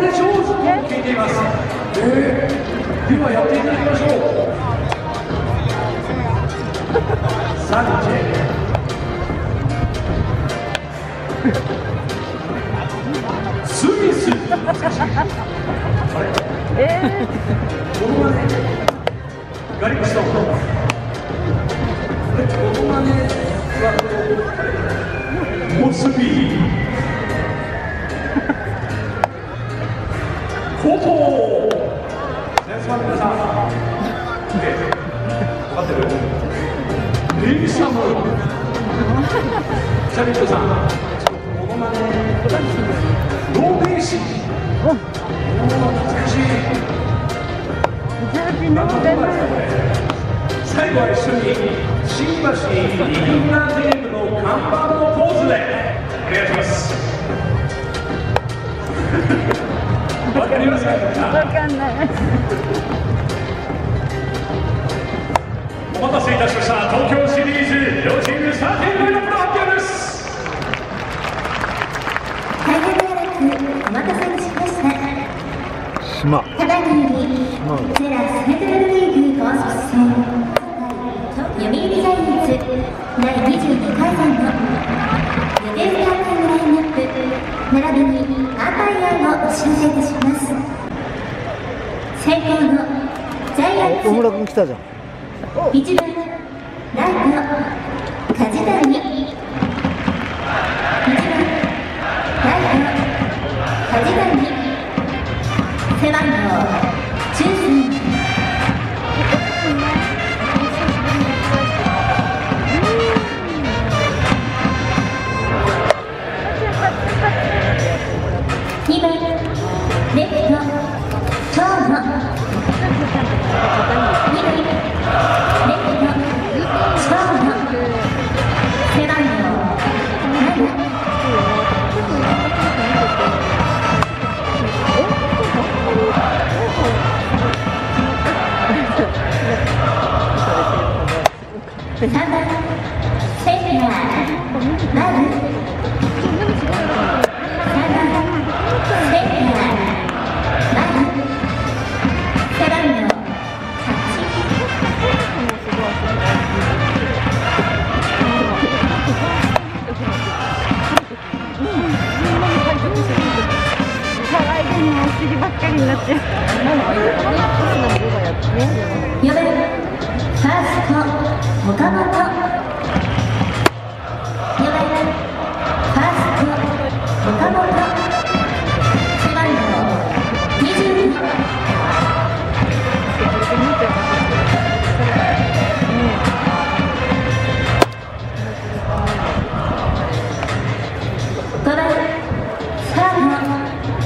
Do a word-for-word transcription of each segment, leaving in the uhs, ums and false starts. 話を聞いています。えー、ではやっていただきましょう。サンチェスミス。えー、このまねガリックストーン。このまねはモスビー。 おお、皆さん、皆さん、え、分かってる？レイシャム、シャミットさん、モノマネ、ローベーシ、お、美しい。最後は一緒に新橋イルミナテームの看板のポーズでお願いします。わかりますか？わかんない。お待たせいたしました。東京シリーズ両チームさんてんごの発表です。大変長らくお待たせいたしました。島ただいまよりセラスメトロリーグ公式戦読売ジャイアンツだいにじゅうにかい戦の予定スターティングラインナップ並びにアンパイアを申請いたします。先攻のジャイアンツ、大村君来たじゃん。いちばんライト梶谷、いちばんライト梶谷、背番号じゅうさん、レフト、長野、背番号なな、さんばん、セ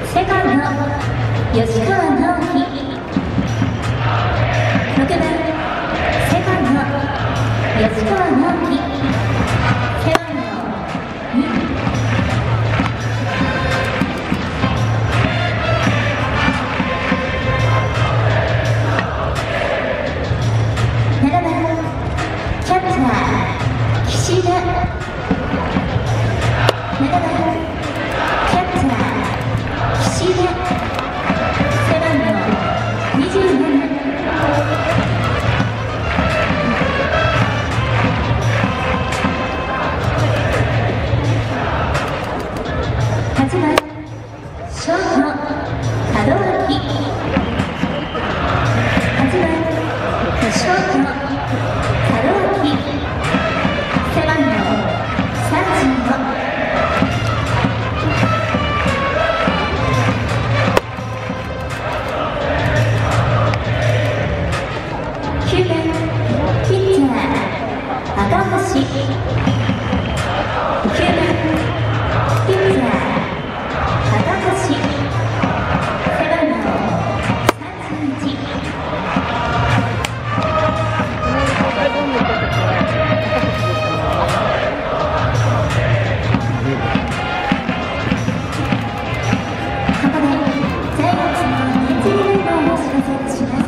ンター、丸。Let's go.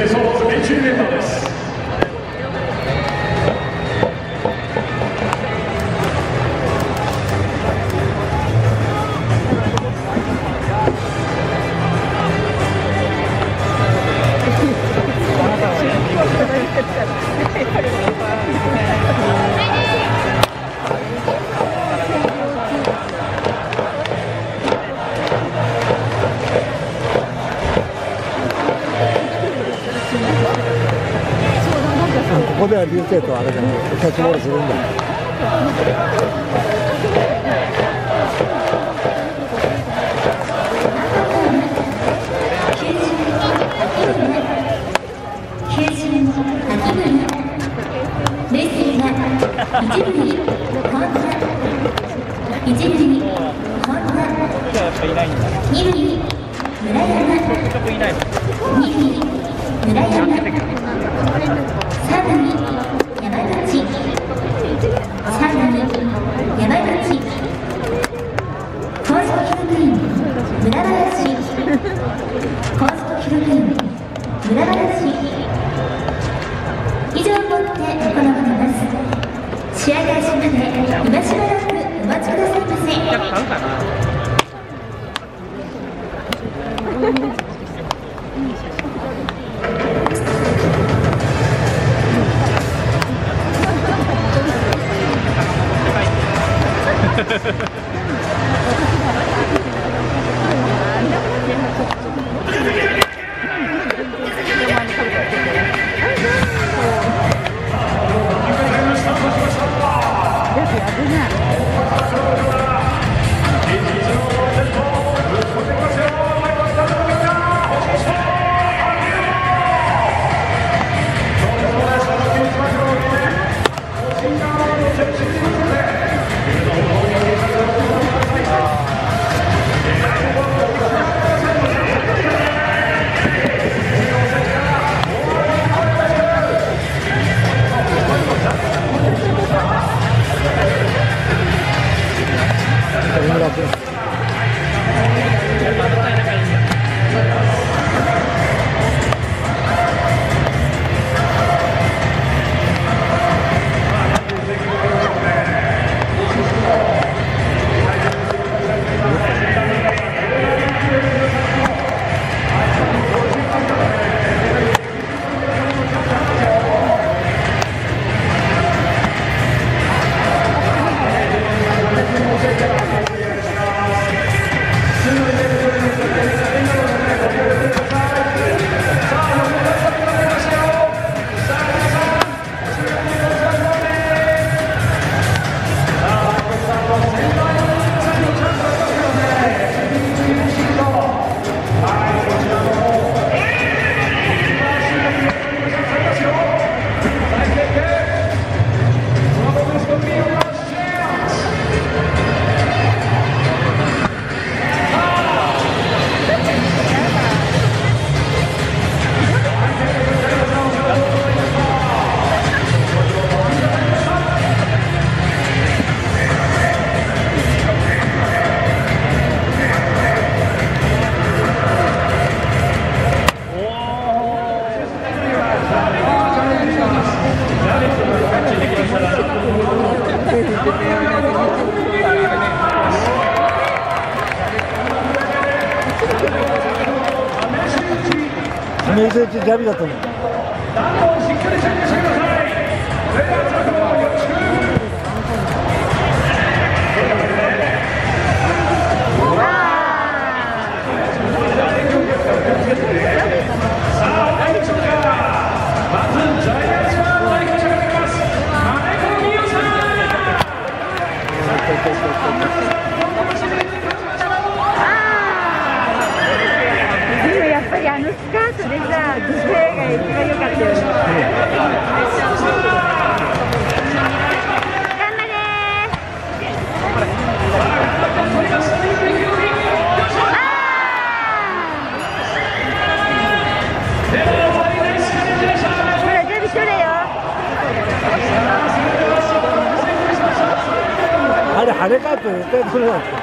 ここでは流星とあれじゃない、キャッチボールするんだ。メーセージジャビだと思う。あれかって絶対取れなかった。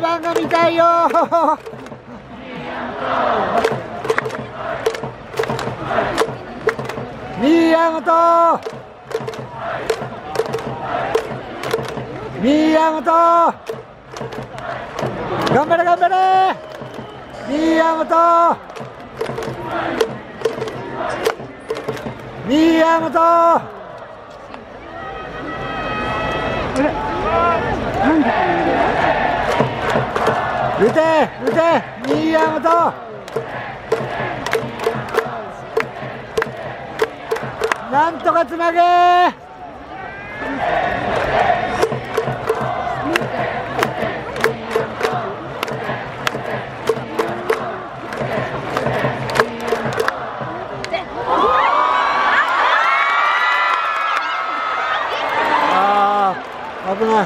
裁判が見たいよ宮本宮本頑張れ頑張れ宮本宮本打て打て宮本なんとかつなげあー危な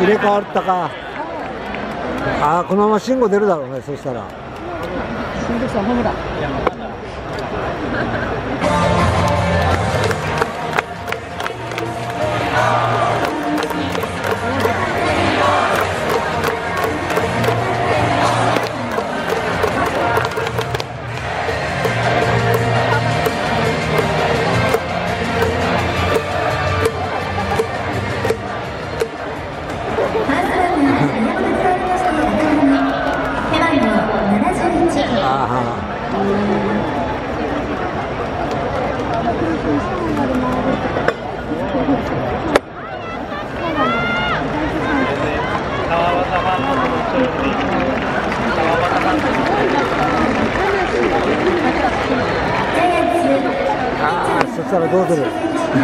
い入れ替わったか。ああこのまま信号出るだろうね。そしたら信号さんホームランどうする？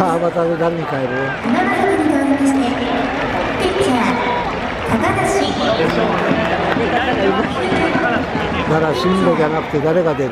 ああ、また誰に変える？なら進路じゃなくて誰が出る？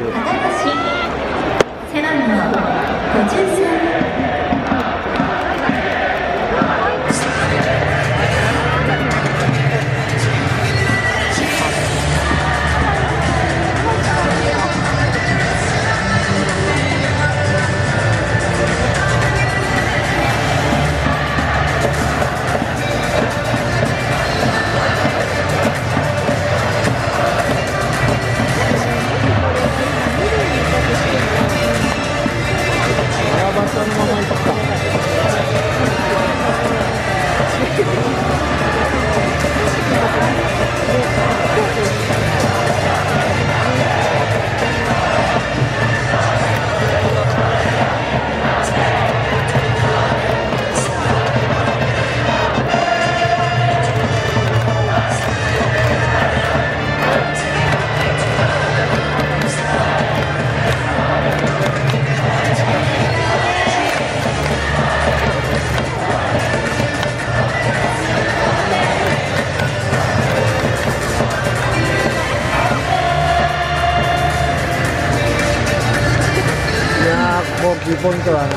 キーポイントだな。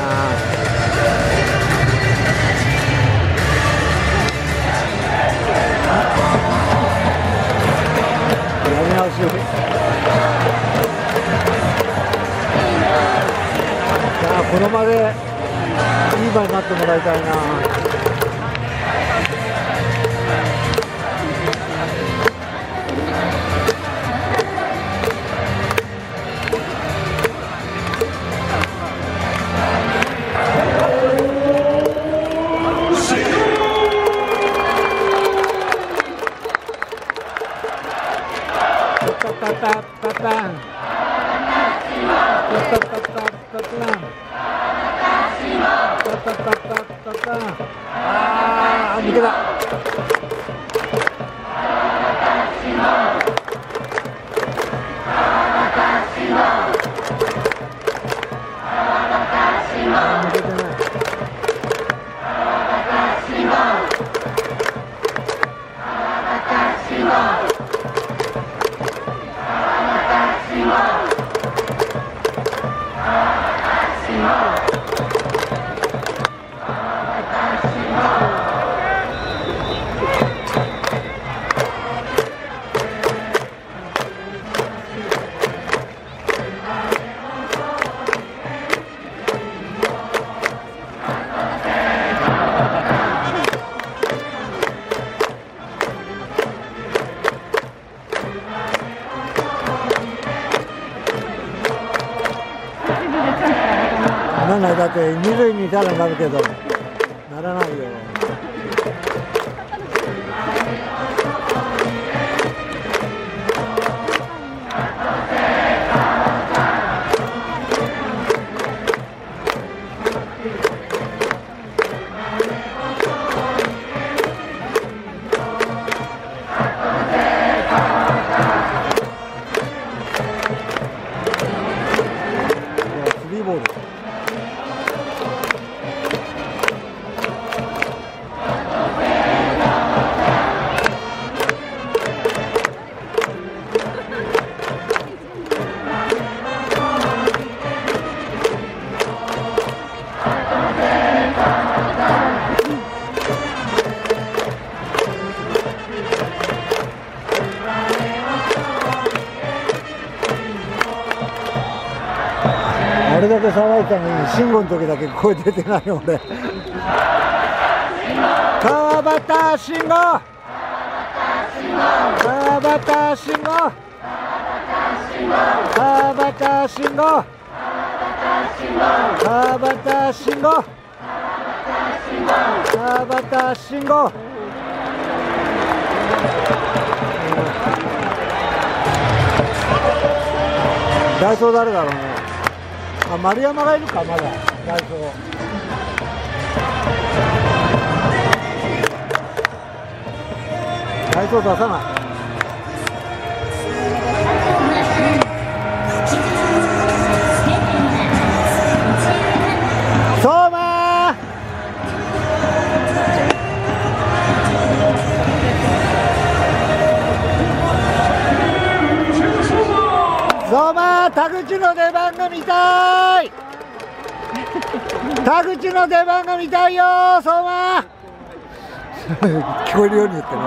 この場でいい場になってもらいたいな。ああ抜けた。らない、だって二塁にいたらなるけど、ならないよ。あれだけ騒いたのに慎吾の時だけ声出てないよ俺。川端慎吾、川端慎吾、川端慎吾、川端慎吾、川端慎吾。ダイソー誰だろうね。あ、丸山がいるか、まだダイソー。ダイソー出さない。相馬ー、相馬ー、田口の出番が見たい。田口の出番が見たいよー、相馬。聞こえるように言ってる。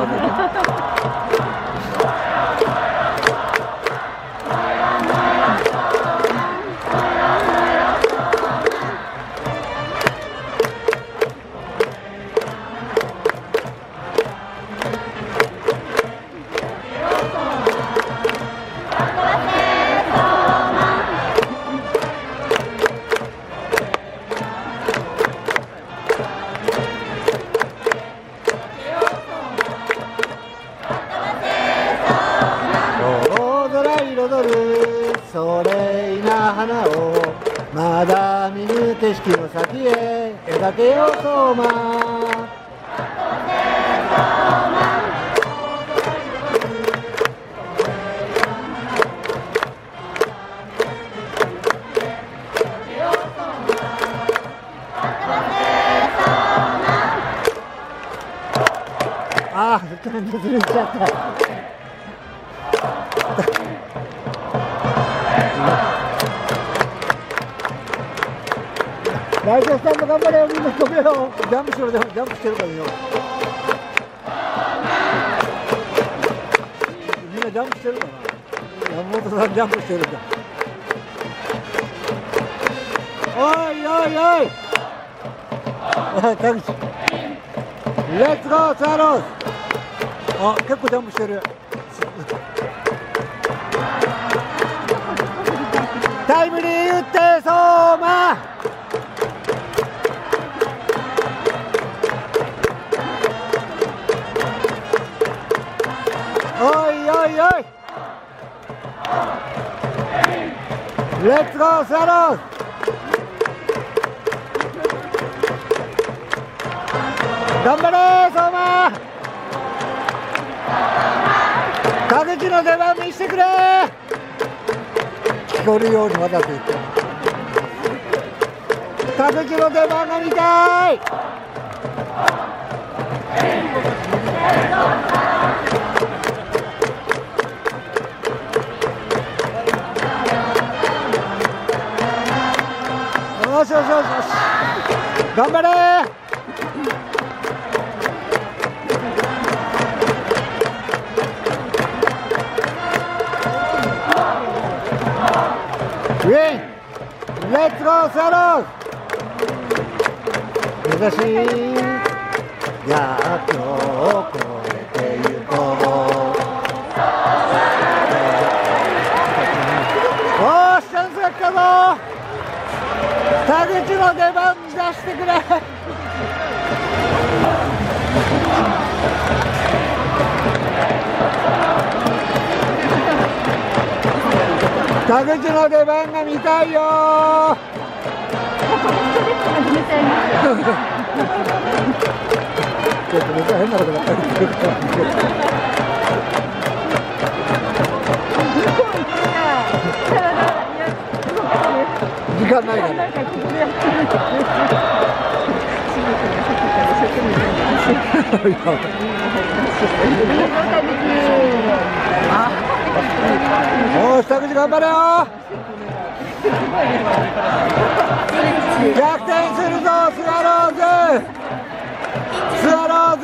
まだ見ぬ景色の先へ描けよう相馬。あ、完全にずれちゃった。ライトスタンド頑張れよ、みんな飛べよ、ジャンプしろ、ジャンプしてるから見よう、みんなジャンプしてるかな、山本さんジャンプしてるんだ。おいおいおい、田口レッツゴースワローズ。あ、結構ジャンプしてる。タイムリー打って相馬。レッツゴースワローズ。頑張れ相馬。田口の出番見せてくれ。聞こえるようにまだと言ってる。田口の出番が見たい。よしよしよしよし、頑張れー。ウィン、レッツゴースワローズ。難しい、やっと越えてゆこう。よし、チャンスが来たぞ。田口出口の出番出してくれ田口の出番が見たいよちょっと僕は変なことばっかり言ってる時間ないから。もう下口頑張れよ。逆転するぞスワローズ。スワロー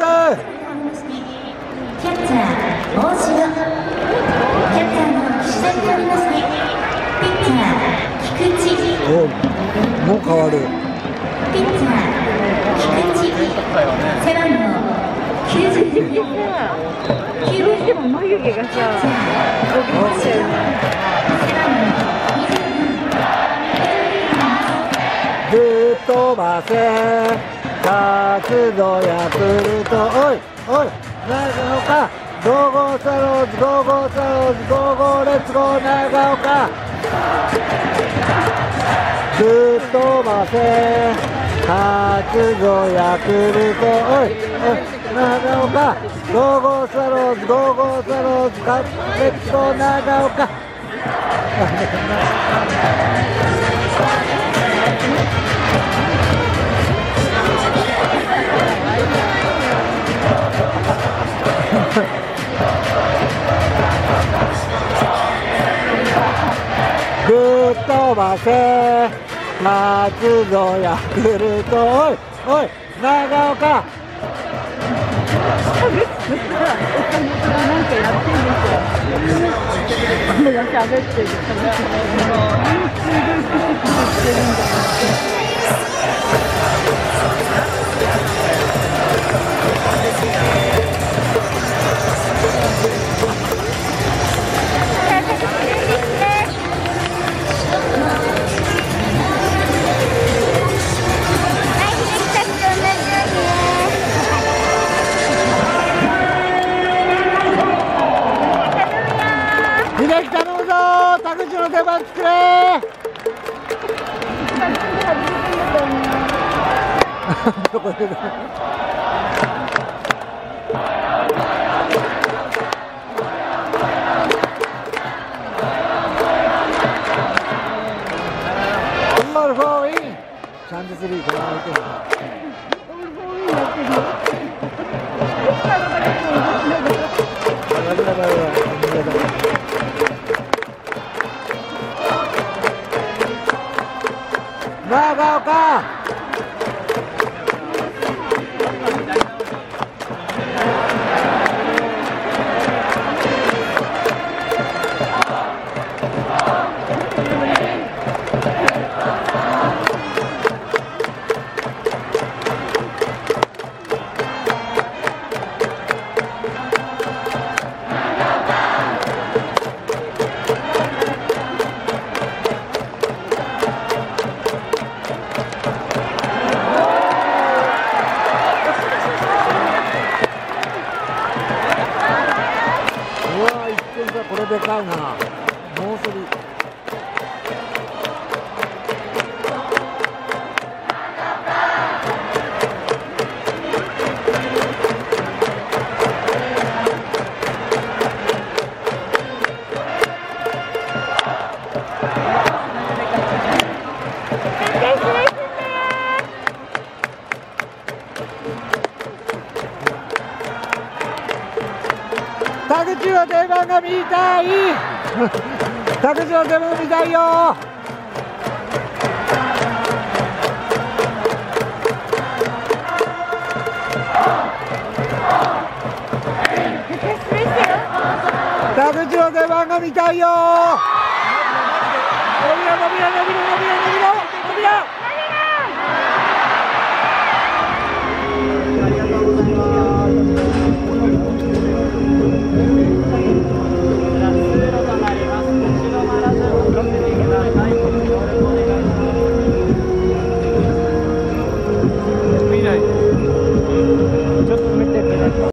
ズ。キャッチャー大城。キャッチャーの岸田になりますね。ピッチャー。おもう変わるピッチャー菊池背番号きゅうじゅうに黄色しても眉毛がさ動きましたよねぶっ飛ばせ活動ヤクルトおいおいなのかゴーゴーサローズゴーゴーサローズゴーゴーレッツゴー長岡ぶっ飛ばせ覚悟ヤクルトおい長岡ゴーゴーサローズゴーゴーサローズカッペット長岡ぶっ飛ばせ松戸ヤクルトおいおい長岡長岡田口の出番が見たい田口の出番が見たいよ田口の出番が見たいよ伸びろ伸びろ伸びろ伸びろ伸びろ伸びろ